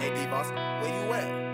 Hey D-Boss, where you at?